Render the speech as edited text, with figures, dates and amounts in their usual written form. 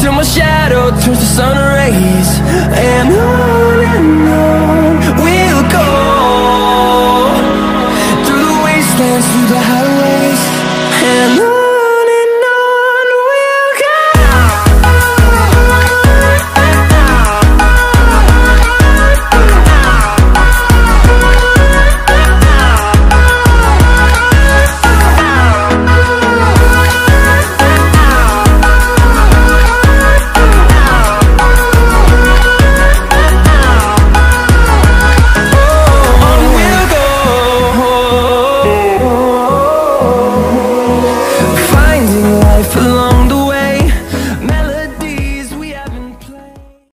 till my shadow